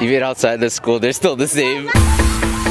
Even outside the school, they're still the same.